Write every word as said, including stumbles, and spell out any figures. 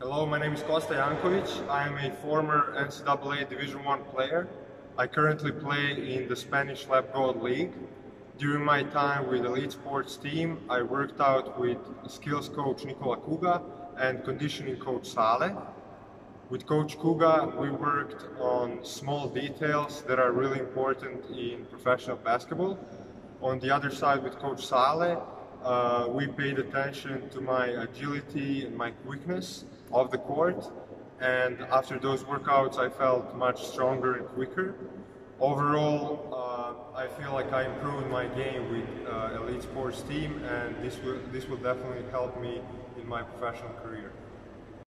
Hello, my name is Kosta Janković. I am a former N C double A Division one player. I currently play in the Spanish Lab Gold League. During my time with Elite Sports Team, I worked out with skills coach Nikola Kuga and conditioning coach Sale. With Coach Kuga, we worked on small details that are really important in professional basketball. On the other side, with Coach Sale, Uh, we paid attention to my agility and my quickness off the court, and after those workouts I felt much stronger and quicker. Overall, uh, I feel like I improved my game with uh, Elite Sports Team, and this will, this will definitely help me in my professional career.